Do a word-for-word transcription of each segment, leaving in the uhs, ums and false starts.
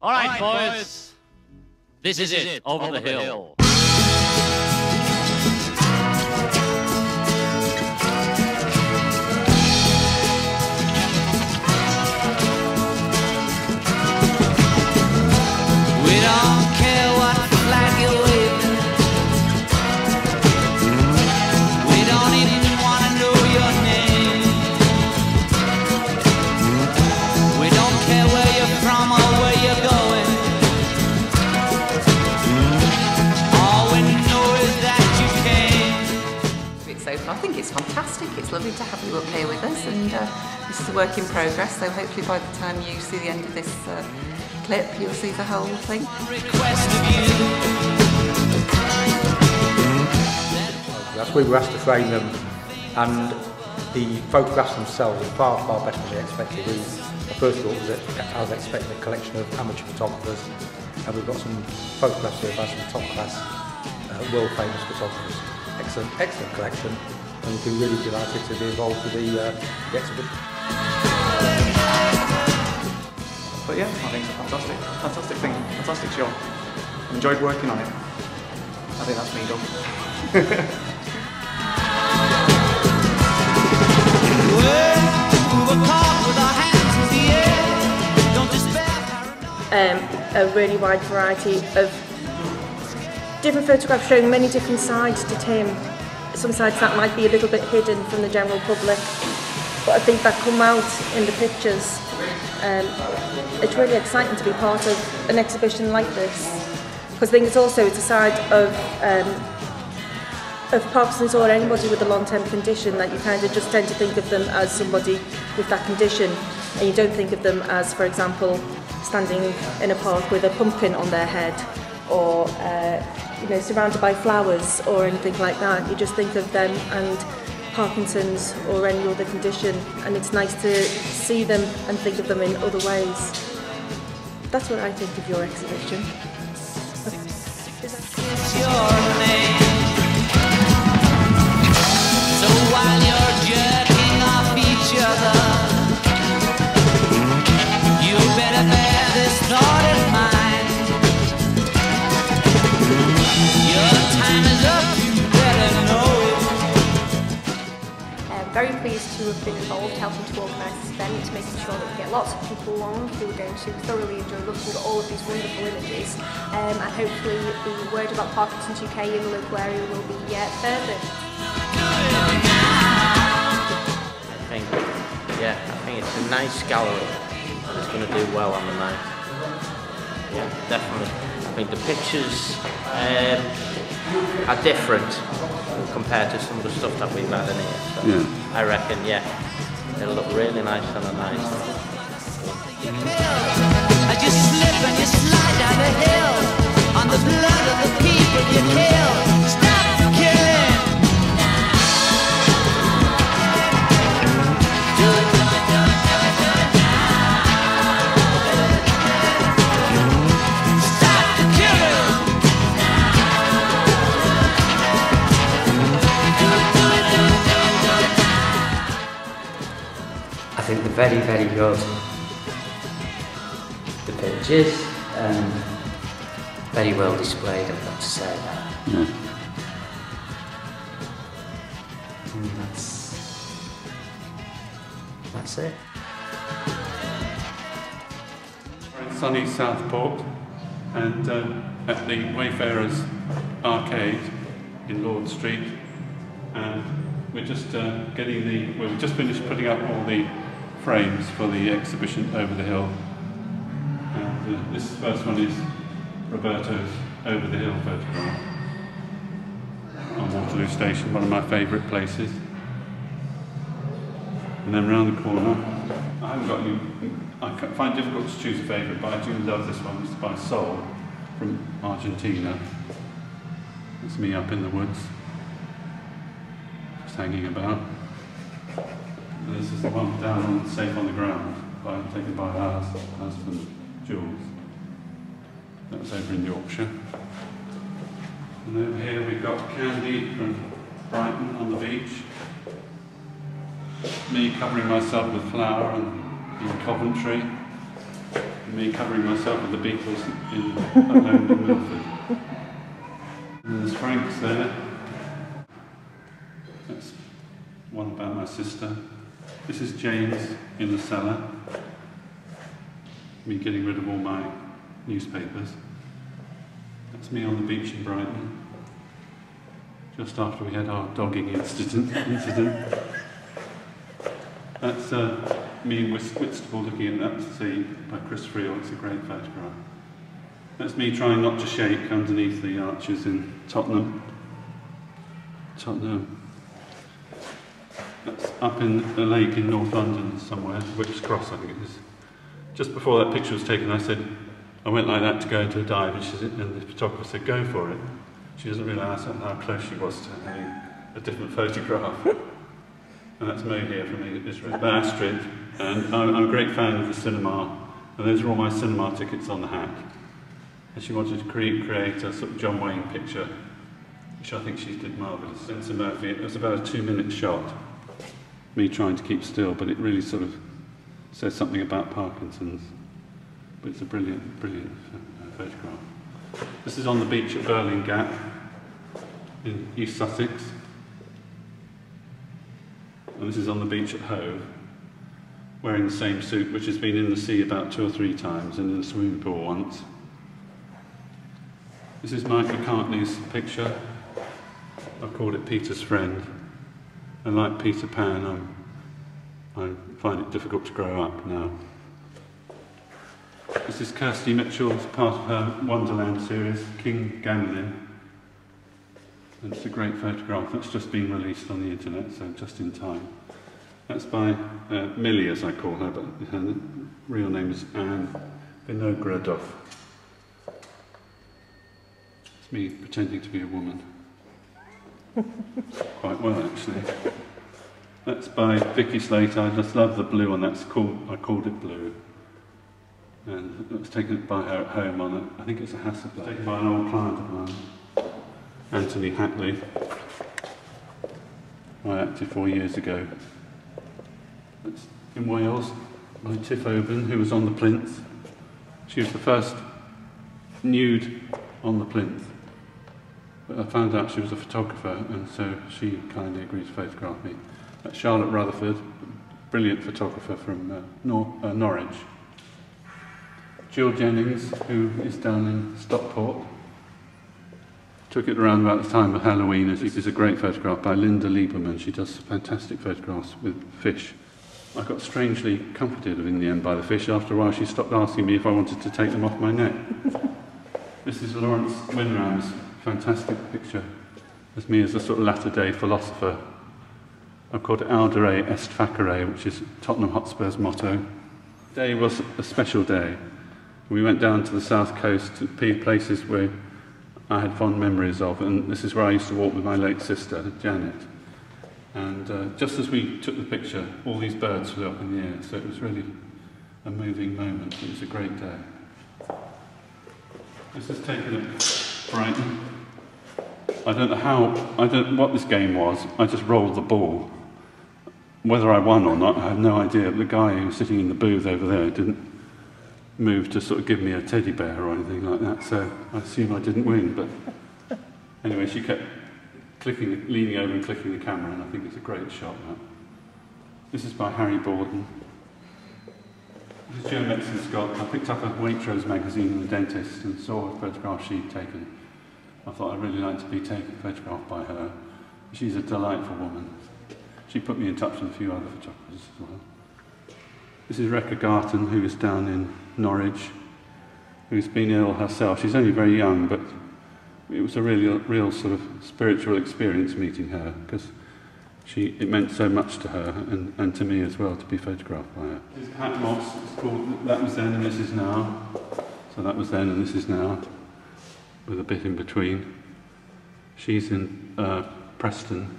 All right, All right boys. boys. This, this is, is it, Over, Over the, the Hill. hill. I think it's fantastic. It's lovely to have you up here with us, and uh, this is a work in progress, so hopefully by the time you see the end of this uh, clip, you'll see the whole thing. That's where we were asked to frame them, and the photographs themselves are far, far better than we expected. We, the first thought was that I was expecting a collection of amateur photographers, and we've got some photographs here by some top-class, uh, world-famous photographers. Excellent, excellent collection, and we've been really delighted to be involved with the, uh, the exhibition. But yeah, I think it's a fantastic, fantastic thing, fantastic show. I enjoyed working on it. I think that's me done. um, a really wide variety of different photographs showing many different sides to Tim. Some sides that might be a little bit hidden from the general public, but I think that come out in the pictures. Um, it's really exciting to be part of an exhibition like this, because I think it's also it's a side of um, of Parkinson's or anybody with a long-term condition that you kind of just tend to think of them as somebody with that condition, and you don't think of them as, for example, standing in a park with a pumpkin on their head, or Uh, you know, surrounded by flowers or anything like that. You just think of them and Parkinson's or any other condition, and it's nice to see them and think of them in other ways. That's what I think of your exhibition. So while you're jerking off each other, you better bear this thought in mind. Very pleased to have been involved, helping to organise this event, making sure that we get lots of people along who are going to thoroughly enjoy looking at all of these wonderful images, um, and hopefully the word about Parkinson's U K in the local area will be yet further. I think, yeah, I think it's a nice gallery and it's going to do well on the night. Yeah, definitely. I think the pictures um, are different compared to some of the stuff that we've had in here. So yeah. I reckon, yeah, it'll look really nice on a night. I just slip and just slide down a hill on the blood of the people you kill. Stop killing! I think they're very, very good. The pictures, um, very well displayed, I've got to say that. Yeah. And that's, that's it. We're in sunny Southport, and uh, at the Wayfarers Arcade in Lord Street, and we're just uh, getting the, well, we've just finished putting up all the frames for the exhibition Over the Hill. And uh, this first one is Roberto's Over the Hill photograph on Waterloo Station, one of my favourite places. And then round the corner, I haven't got any, I find it difficult to choose a favourite, but I do love this one. It's by Sol from Argentina. It's me up in the woods, just hanging about. This is the one down on Safe on the Ground, by, taken by our husband, Jules. That was over in Yorkshire. And over here we've got Candy from Brighton on the beach. Me covering myself with flour in Coventry. me covering myself with the Beatles in alone in Milford. And there's Frank's there. That's one about my sister. This is James in the cellar. Me getting rid of all my newspapers. That's me on the beach in Brighton, just after we had our dogging incident. incident. That's uh, me in Whitstable looking at the sea by Chris Friel. It's a great photograph. That's me trying not to shake underneath the arches in Tottenham. Tottenham. That's up in the lake in North London somewhere, Whipps Cross I think it is. Just before that picture was taken I said, I went like that to go into a dive and, she said, and the photographer said, go for it. She doesn't realise how close she was to having a different photograph. And that's me here from Israel, Astrid. And I'm, I'm a great fan of the cinema. And those are all my cinema tickets on the hack. And she wanted to create, create a sort of John Wayne picture, which I think she did marvellous. Spencer Murphy, it was about a two minute shot. Me trying to keep still, but it really sort of says something about Parkinson's. But it's a brilliant, brilliant photograph. This is on the beach at Berling Gap in East Sussex. And this is on the beach at Hove, wearing the same suit, which has been in the sea about two or three times and in the swimming pool once. This is Mike McCartney's picture. I called it Peter's Friend. And like Peter Pan, I'm, I find it difficult to grow up now. This is Kirsty Mitchell's part of her Wonderland series, King Gamelin. And it's a great photograph that's just been released on the internet, so just in time. That's by uh, Millie, as I call her, but her real name is Anne Vinogradoff. It's me pretending to be a woman. Quite well, actually. That's by Vicky Slater. I just love the blue, and that's called, I called it blue. And it was taken by her at home on a, I think it's a Hasselblad. Taken by an old client of mine, Anthony Hatley, I acted four years ago. That's in Wales, by Tiff Oban, who was on the plinth. She was the first nude on the plinth. But I found out she was a photographer, and so she kindly agreed to photograph me. That's Charlotte Rutherford, brilliant photographer from uh, Nor uh, Norwich. Jill Jennings, who is down in Stockport, took it around about the time of Halloween. This is a great photograph by Linda Lieberman. She does fantastic photographs with fish. I got strangely comforted in the end by the fish. After a while, she stopped asking me if I wanted to take them off my neck. This is Lawrence Winram's fantastic picture. That's me as a sort of latter-day philosopher. I've called it Aldere est Facere, which is Tottenham Hotspur's motto. Today was a special day. We went down to the south coast to places where I had fond memories of, and this is where I used to walk with my late sister, Janet. And uh, just as we took the picture, all these birds flew up in the air, so it was really a moving moment. It was a great day. This is taken at Brighton. I don't know how, I don't know what this game was, I just rolled the ball. Whether I won or not, I have no idea, but the guy who was sitting in the booth over there didn't move to sort of give me a teddy bear or anything like that, so I assume I didn't win, but anyway, she kept clicking, leaning over and clicking the camera, and I think it's a great shot, that. This is by Harry Borden. This is Jo Metson Scott. I picked up a Waitrose magazine in the dentist and saw a photograph she'd taken. I thought I'd really like to be taken photographed by her. She's a delightful woman. She put me in touch with a few other photographers as well. This is Rekha Garten, who is down in Norwich, who's been ill herself. She's only very young, but it was a really real sort of spiritual experience meeting her, because she it meant so much to her and, and to me as well to be photographed by her. This is Pat Moss. It's called That Was Then and This Is Now. So That Was Then and This Is Now, with a bit in between. She's in uh, Preston.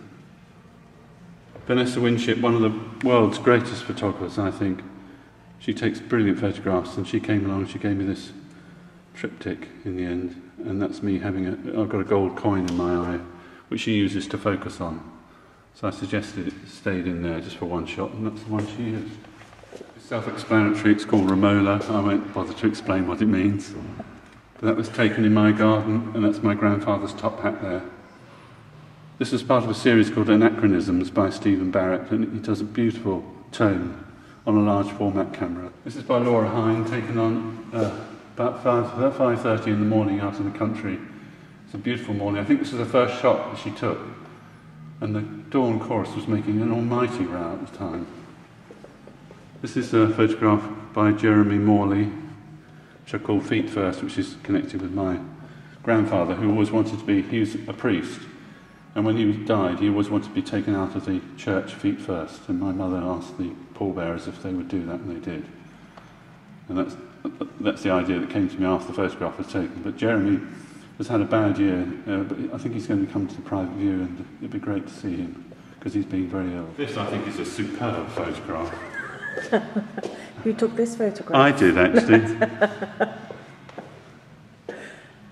Vanessa Winship, one of the world's greatest photographers, I think. She takes brilliant photographs, and she came along and she gave me this triptych in the end, and that's me having a, I've got a gold coin in my eye, which she uses to focus on. So I suggested it stayed in there just for one shot, and that's the one she used. It's self-explanatory, it's called Romola. I won't bother to explain what it means. But that was taken in my garden, and that's my grandfather's top hat there. This is part of a series called Anachronisms by Stephen Barrett, and he does a beautiful tone on a large format camera. This is by Laura Hine, taken on uh, about five thirty in the morning out in the country. It's a beautiful morning. I think this is the first shot that she took, and the dawn chorus was making an almighty row at the time. This is a photograph by Jeremy Morley, which I call Feet First, which is connected with my grandfather, who always wanted to be, he was a priest, and when he died, he always wanted to be taken out of the church feet first, and my mother asked the pallbearers if they would do that, and they did. And that's, that's the idea that came to me after the photograph was taken, but Jeremy has had a bad year, uh, but I think he's going to come to the private view, and it'd be great to see him, because he's been very ill. This, I think, is a superb photograph. Who took this photograph? I did, actually.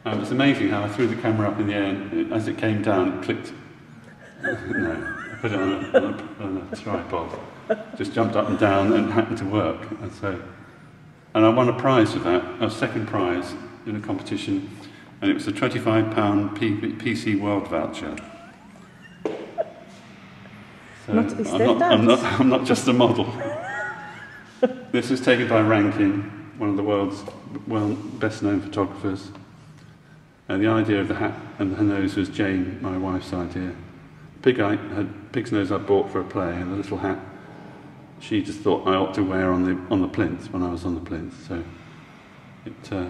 um, it's amazing how I threw the camera up in the air, and as it came down, it clicked. No, I put it on a, on a, on a tripod. Just jumped up and down, and happened to work. And, so, and I won a prize for that, a second prize in a competition. And it was a twenty-five pound P C World voucher. So not, I'm, not, I'm, not, I'm not just a model. This was taken by Rankin, one of the world's well, best-known photographers. And the idea of the hat and her nose was Jane, my wife's idea. Pig I had, pig's nose I bought for a play, and the little hat she just thought I ought to wear on the on the plinth when I was on the plinth. So it. Uh,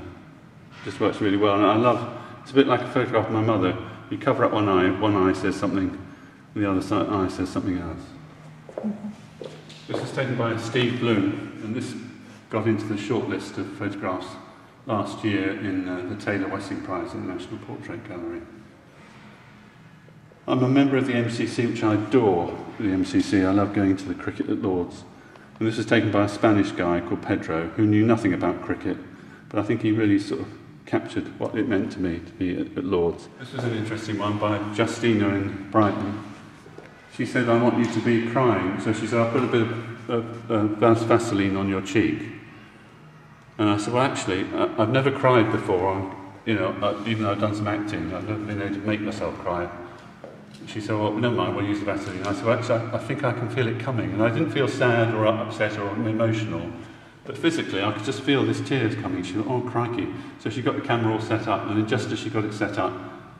Just works really well, and I love. It's a bit like a photograph of my mother. You cover up one eye, one eye says something, and the other side, eye says something else. Mm-hmm. This was taken by Steve Bloom, and this got into the shortlist of photographs last year in uh, the Taylor Wessing Prize at the National Portrait Gallery. I'm a member of the M C C, which I adore. The M C C, I love going to the cricket at Lords, and this was taken by a Spanish guy called Pedro, who knew nothing about cricket, but I think he really sort of captured what it meant to me to be at, at Lords. This was an interesting one by Justina in Brighton. She said, I want you to be crying. So she said, I'll put a bit of, of, of Vaseline on your cheek. And I said, well, actually, I, I've never cried before. I'm, you know, I, even though I've done some acting, I've never been able to make myself cry. She said, well, never mind, we'll use the Vaseline. I said, well, actually, I, I think I can feel it coming. And I didn't feel sad or upset or emotional. But physically, I could just feel these tears coming. She went, oh, crikey. So she got the camera all set up, and then just as she got it set up,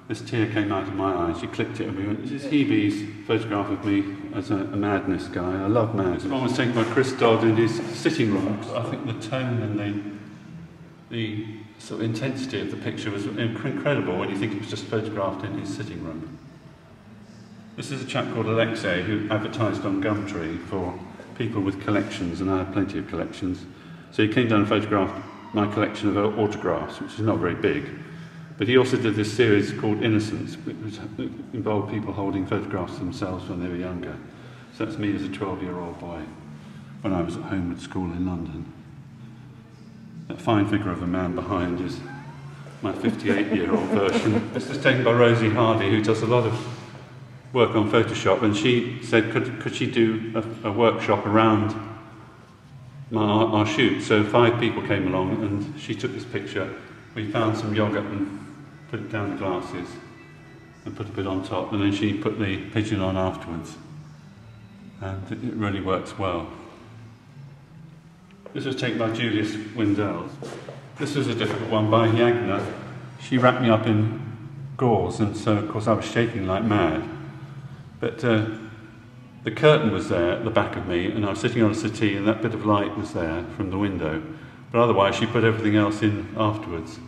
this tear came out of my eye. She clicked it, and we went, this is Hebe's photograph of me as a, a madness guy. I love madness. This one was taken by Chris Dodd in his sitting room. I think the tone and the the sort of intensity of the picture was incredible when you think it was just photographed in his sitting room. This is a chap called Alexei who advertised on Gumtree for people with collections, and I have plenty of collections. So he came down and photographed my collection of autographs, which is not very big. But he also did this series called Innocence, which involved people holding photographs themselves when they were younger. So that's me as a twelve-year-old boy when I was at home at school in London. That fine figure of a man behind is my fifty-eight-year-old version. This is taken by Rosie Hardy, who does a lot of work on Photoshop, and she said, could, could she do a, a workshop around my, our, our shoot? So five people came along, and she took this picture. We found some yoghurt and put it down the glasses and put a bit on top, and then she put the pigeon on afterwards. And it, it really works well. This was taken by Julius Windels. This was a difficult one by Yagna. She wrapped me up in gauze, and so, of course, I was shaking like mad. But uh, the curtain was there at the back of me, and I was sitting on a settee, and that bit of light was there from the window. But otherwise, she put everything else in afterwards.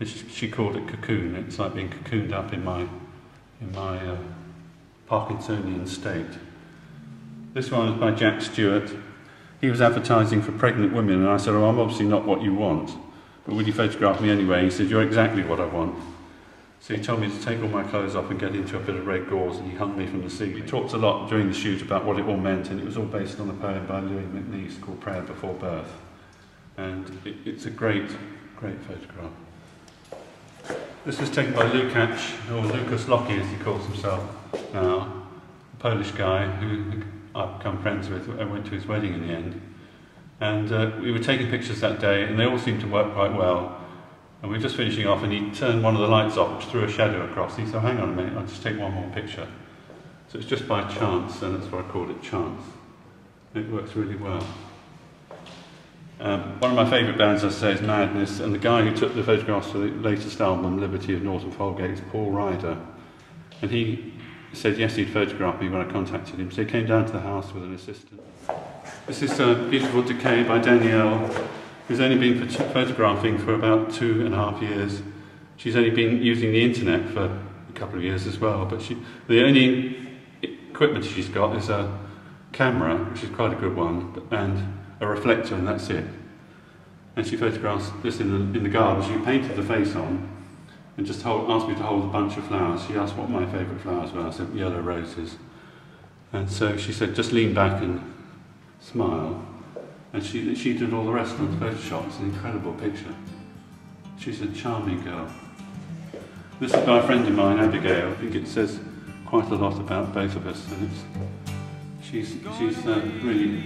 And she, she called it cocoon. It's like being cocooned up in my, in my uh, Parkinsonian state. This one is by Jack Stewart. He was advertising for pregnant women, and I said, oh, I'm obviously not what you want, but would you photograph me anyway? He said, you're exactly what I want. So he told me to take all my clothes off and get into a bit of red gauze, and he hung me from the ceiling. We talked a lot during the shoot about what it all meant, and it was all based on a poem by Louis McNeice called Prayer Before Birth. And it, it's a great, great photograph. This was taken by Lukács, or Lucas Lockie as he calls himself now, a Polish guy who I've become friends with. I went to his wedding in the end. And uh, we were taking pictures that day, and they all seemed to work quite well. And we were just finishing off, and he turned one of the lights off, which threw a shadow across. He said, hang on a minute, I'll just take one more picture. So it's just by chance, and that's why I called it chance. It works really well. Um, one of my favourite bands, as I say, is Madness, and the guy who took the photographs for the latest album, Liberty of Norton Folgate, is Paul Ryder. And he said yes, he'd photograph me when I contacted him, so he came down to the house with an assistant. This is a beautiful decay by Danielle, who's only been photographing for about two and a half years. She's only been using the internet for a couple of years as well, but she, the only equipment she's got is a camera, which is quite a good one, and a reflector, and that's it. And she photographs this in the, in the garden. She painted the face on and just hold, asked me to hold a bunch of flowers. She asked what my favourite flowers were. I said, yellow roses. And so she said, just lean back and smile. And she, she did all the rest of the Photoshop. It's an incredible picture. She's a charming girl. This is by a friend of mine, Abigail. I think it says quite a lot about both of us. And it's, she's she's uh, really,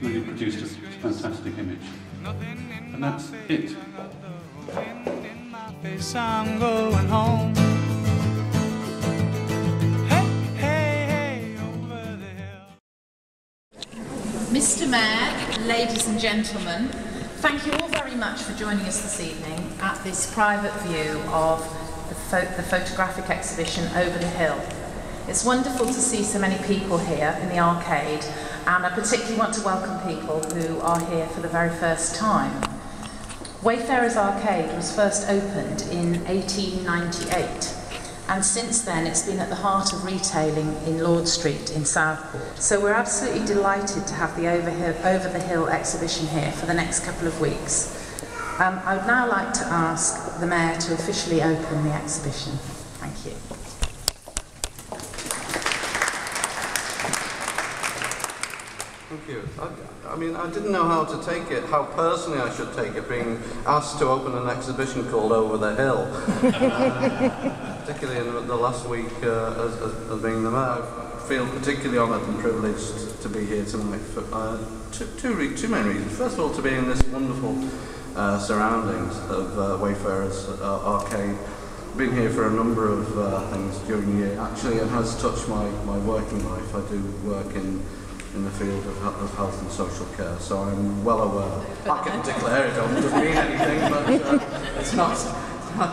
really produced a fantastic image. And that's it. I'm going home. Hey, hey, hey, over the hill. Mister Mayor, ladies and gentlemen, thank you all very much for joining us this evening at this private view of the, pho the photographic exhibition Over the Hill. It's wonderful to see so many people here in the arcade, and I particularly want to welcome people who are here for the very first time. Wayfarers Arcade was first opened in eighteen ninety-eight, and since then it's been at the heart of retailing in Lord Street in Southport. So we're absolutely delighted to have the Over, Hill, Over the Hill exhibition here for the next couple of weeks. Um, I would now like to ask the Mayor to officially open the exhibition. Thank you. Thank you. I mean, I didn't know how to take it, how personally I should take it, being asked to open an exhibition called Over the Hill, uh, particularly in the last week uh, as, as, as being the Mayor. I feel particularly honoured and privileged to be here tonight for uh, two, two, re two main reasons. First of all, to be in this wonderful uh, surroundings of uh, Wayfarers uh, Arcade. I've been here for a number of uh, things during the year, actually, and has touched my, my working life. I do work in in the field of, of health and social care, so I'm well aware. I can declare it, it doesn't mean anything, but uh, it's nice,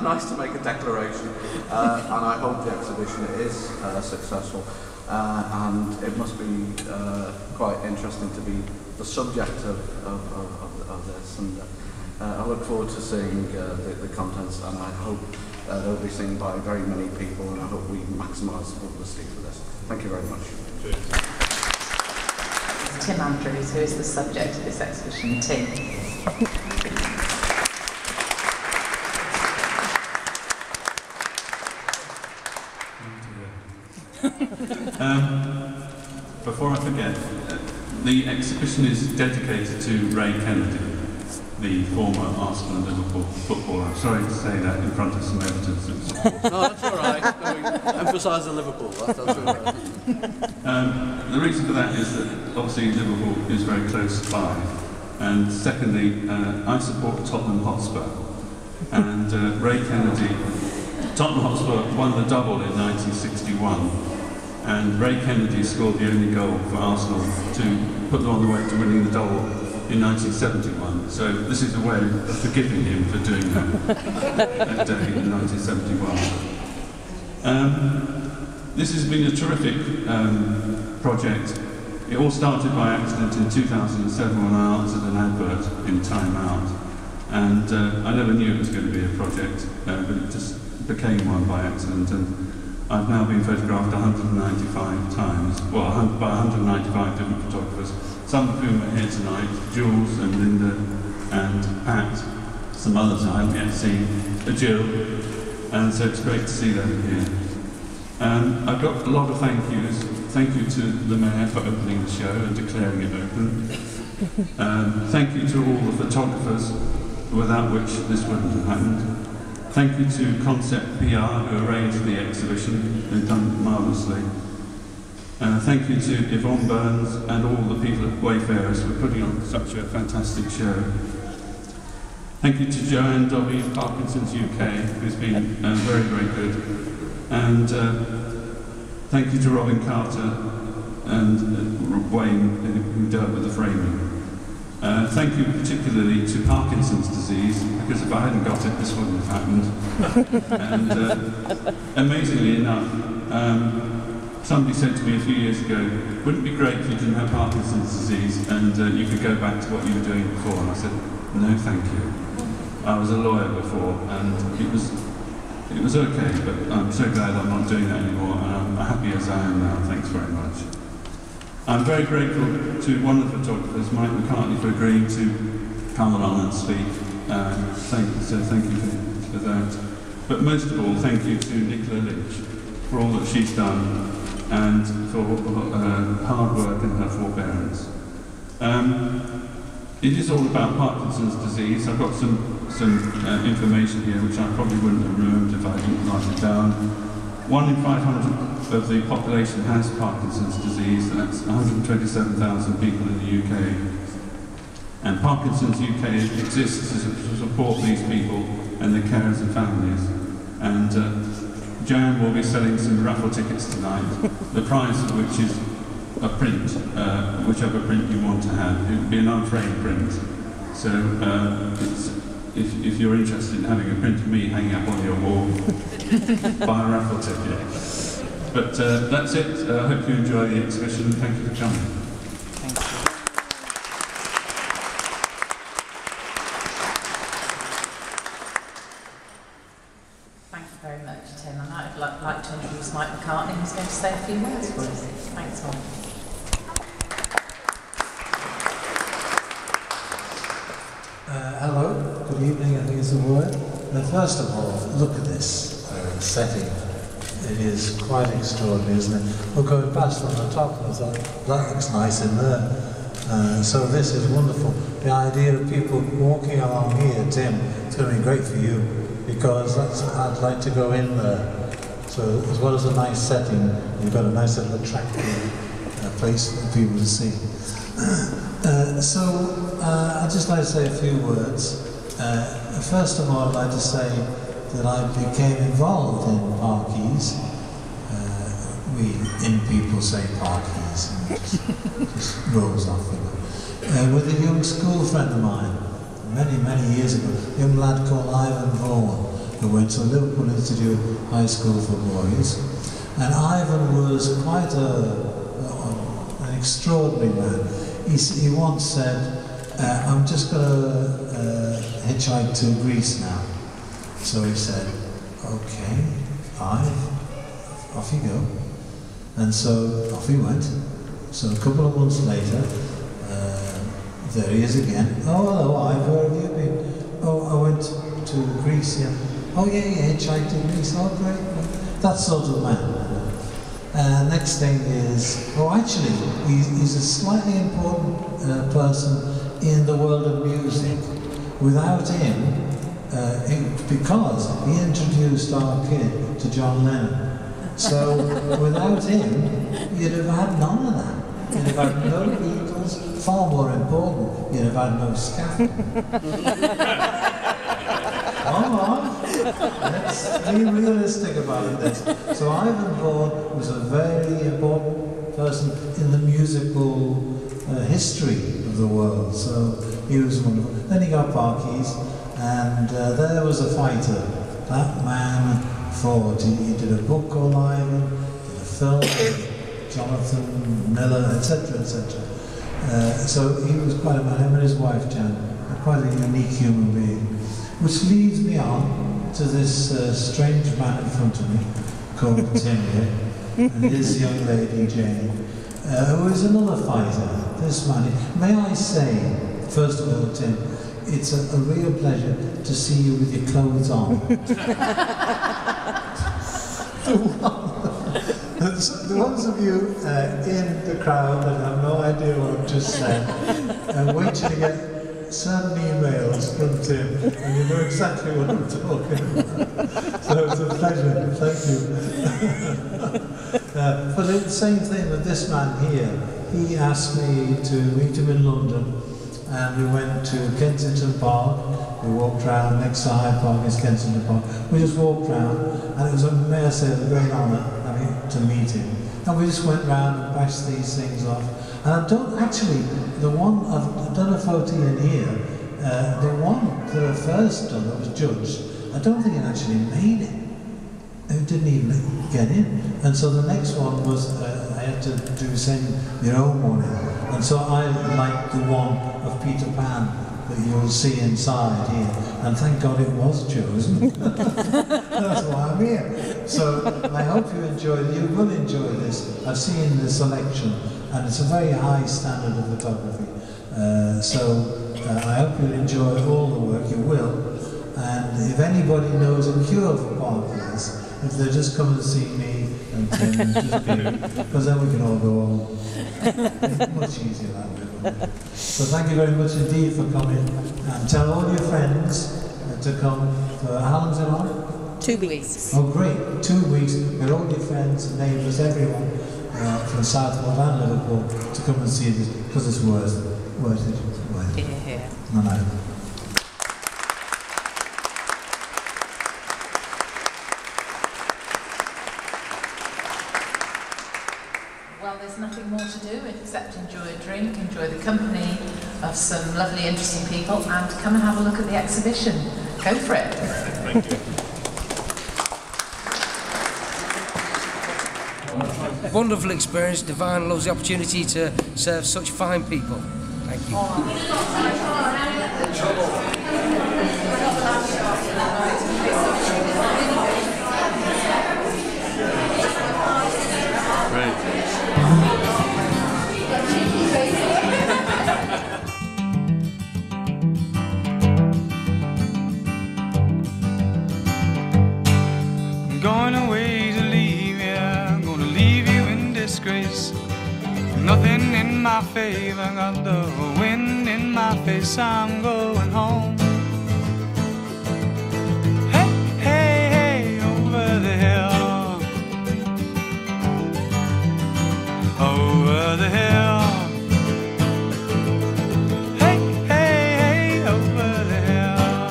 nice to make a declaration. Uh, and I hope the exhibition is uh, successful. Uh, and it must be uh, quite interesting to be the subject of, of, of, of this. And uh, I look forward to seeing uh, the, the contents, and I hope uh, they'll be seen by very many people, and I hope we maximise the publicity for this. Thank you very much. Cheers. Tim Andrews, who is the subject of this exhibition. Tim. um, before I forget, the exhibition is dedicated to Ray Kennedy, the former Arsenal and Liverpool footballer. I'm sorry to say that in front of some evidence. No, that's all right. No, emphasise the Liverpool. That's absolutely right. Um, the reason for that is that obviously Liverpool is very close by, and secondly, uh, I support Tottenham Hotspur, and uh, Ray Kennedy, Tottenham Hotspur won the double in nineteen sixty-one, and Ray Kennedy scored the only goal for Arsenal to put them on the way to winning the double in nineteen seventy-one, so this is a way of forgiving him for doing that, that day in nineteen seventy-one. Um, This has been a terrific um, project. It all started by accident in two thousand seven when I answered an advert in Time Out, and uh, I never knew it was going to be a project, uh, but it just became one by accident, and I've now been photographed one hundred ninety-five times, well, by one hundred ninety-five different photographers, some of whom are here tonight, Jules and Linda and Pat, some others I haven't yet seen, Jill, and so it's great to see them here. Um, I've got a lot of thank yous. Thank you to the Mayor for opening the show and declaring it open. Um, thank you to all the photographers, without which this wouldn't have happened. Thank you to Concept P R, who arranged the exhibition. They've done marvellously. Uh, thank you to Yvonne Burns and all the people at Wayfarers for putting on such a fantastic show. Thank you to Joanne Dobby of Parkinson's U K, who's been uh, very, very good. And uh, thank you to Robin Carter and uh, Wayne, who dealt with the framing. Uh, thank you particularly to Parkinson's disease, because if I hadn't got it, this wouldn't have happened. And uh, amazingly enough, um, somebody said to me a few years ago, wouldn't it be great if you didn't have Parkinson's disease and uh, you could go back to what you were doing before? And I said, no, thank you. I was a lawyer before and it was it was okay, but I'm so glad I'm not doing that anymore and I'm happy as I am now. Thanks very much. I'm very grateful to one of the photographers, Mike McCartney, for agreeing to come along and speak. Uh, thank, so thank you for, for that. But most of all, thank you to Nicola Lynch for all that she's done and for uh, hard work and her forbearance. Um, it is all about Parkinson's disease. I've got some, some uh, information here which I probably wouldn't have remembered if I didn't write it down. One in five hundred of the population has Parkinson's disease, and that's one hundred twenty-seven thousand people in the U K. And Parkinson's U K exists to support these people and their carers and families. And uh, Joanne will be selling some raffle tickets tonight, the prize of which is a print, uh, whichever print you want to have. It would be an unframed print. So uh, it's, if, if you're interested in having a print of me hanging up on your wall, buy a raffle ticket. But uh, that's it. I uh, hope you enjoy the exhibition and thank you for coming. Who's going to say a few words for us. Thanks, Mike. Uh, hello, good evening, I think it's a word. Now, first of all, look at this uh, setting. It is quite extraordinary, isn't it? We're going past on the top, and I thought, that looks nice in there. Uh, so this is wonderful. The idea of people walking along here, Tim, it's going to be great for you, because that's, I'd like to go in there. So as well as a nice setting, you've got a nice little attractive uh, place for people to see. Uh, so uh, I'd just like to say a few words. Uh, first of all, I'd like to say that I became involved in parkies. Uh, we in people say parkies, and it just, just rolls off. Uh, with a young school friend of mine, many, many years ago, a young lad called Ivan Vaughan, who went to the Liverpool Institute High School for Boys. And Ivan was quite a, a, an extraordinary man. He, he once said, uh, I'm just going to uh, hitchhike to Greece now. So he said, okay, Ive, off you go. And so off he went. So a couple of months later, uh, there he is again. Oh, hello, Ive, where have you been? Oh, I went to Greece, yeah. Oh yeah, yeah, hitchhiked to Greece, oh great, that sort of man. Uh, next thing is, oh actually, he's, he's a slightly important uh, person in the world of music. Without him, uh, it, because he introduced our kid to John Lennon. So without him, you'd have had none of that. You'd have had no Beatles, far more important, you'd have had no scaffolding. Come on, let's be realistic about this. So Ivan Vaughan was a very important person in the musical uh, history of the world, so he was wonderful. Then he got Parkies, and uh, there was a fighter, that man Ford. He, he did a book called Ivan, did a film, Jonathan Miller, et cetera, et cetera. Uh, so he was quite a man, him and his wife Jan, quite a unique human being. Which leads me on to this uh, strange man in front of me, called Tim here, and this young lady, Jane, uh, who is another fighter. This man, may I say, first of all, Tim, it's a, a real pleasure to see you with your clothes on. The ones of you uh, in the crowd that have no idea what I've just said, and wait till you get certain emails from Tim, and you know exactly what I'm talking about. So it's a pleasure, thank you. Uh, but it's the same thing with this man here. He asked me to meet him in London, and we went to Kensington Park. We walked round, next to Hyde Park is Kensington Park. We just walked round, and it was a Mersey of a great honour having to meet him. And we just went round and bashed these things off. And I don't actually, the one, I've done a photo in here, uh, the one that I first done that was judged, I don't think it actually made it. It didn't even get in. And so the next one was, uh, I had to do send your own one in. And so I liked the one of Peter Pan that you'll see inside here. And thank God it was chosen. That's why I'm here. So I hope you enjoy, you will enjoy this. I've seen the selection, and it's a very high standard of photography. Uh, so uh, I hope you'll enjoy all the work, you will. And if anybody knows a cure for Parkinson's, if they just come and see me and Tim, just be, because then we can all go on. It's much easier that way. So thank you very much indeed for coming, and tell all your friends to come. For how long's it on? Two weeks. Oh great, two weeks. Get all your friends, neighbours, everyone uh, from Southport and Liverpool to come and see this, because it's worth it. Worth it. Worth it. Yeah, yeah. No, no. Nothing more to do except enjoy a drink, enjoy the company of some lovely, interesting people, and come and have a look at the exhibition. Go for it. Thank you. Wonderful experience. Divine loves the opportunity to serve such fine people. Thank you. Right. Nothing in my favor, got the wind in my face, I'm going home. Hey, hey, hey, over the hill. Over the hill. Hey, hey, hey, over the hill.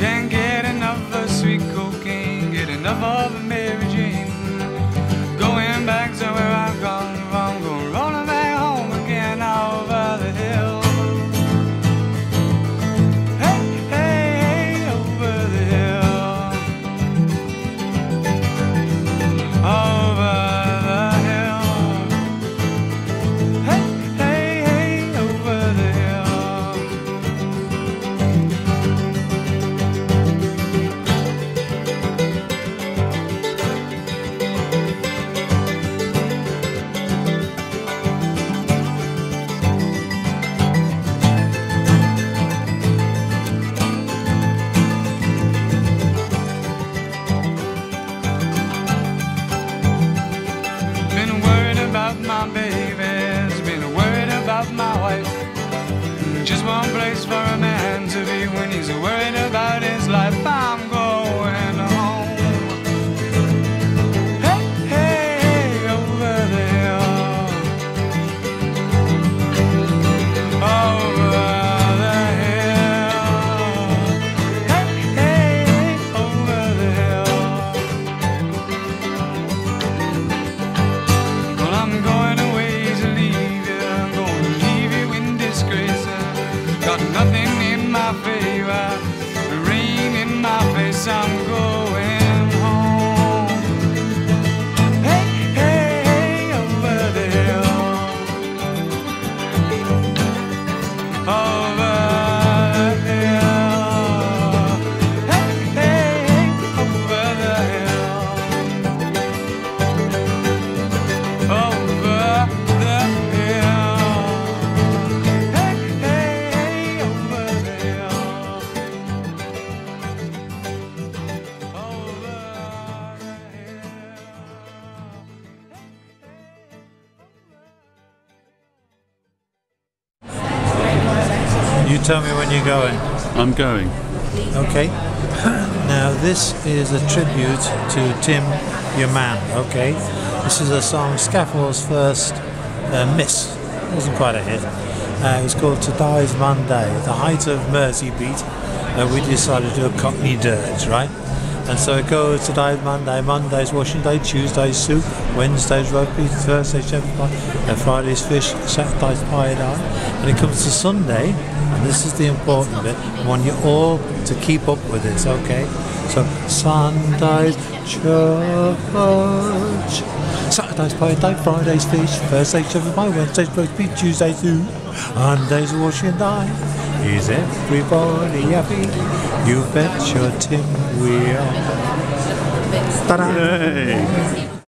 Can't get enough of sweet cocaine, get enough of a Mary Jane. Back to where I've gone wrong, going rolling back home again over the hill. Hey, hey, hey, over the hill. Over the hill. Hey, hey, hey, over the hill. Just one place for a man to be when he's worried about his life. I'm going home. Hey, hey, hey, over the hill. Over the hill. Hey, hey, hey, over the hill. Well, I'm going away to leave you. I'm going to leave you in disgrace. Got nothing in my favor, the rain in my face, I'm going home. Hey, hey, hey, over the hill. Over the hill. Hey, hey, hey, over the hill. Over the hill. Tell me when you're going. I'm going. Okay. Now this is a tribute to Tim, your man, okay? This is a song, Scaffold's first uh, miss. It wasn't quite a hit. Uh, it was called To Die's Monday. At the height of Mersey Beat, uh, we decided to do a Cockney dirge, right? And so it goes, today's Monday, Monday's washing day, Tuesday's soup, Wednesday's rugby, Thursday's shepherd's pie, and Friday's fish, Saturday's pie dye. And it comes to Sunday, and this is the important bit, I want you all to keep up with this, okay? So, Sunday's church, Saturday's pie day, Friday's fish, Thursday's shepherd's pie, Wednesday's rugby, Tuesday's soup, Monday's washing day. Is everybody happy? You bet your Tim we are. Ta-da!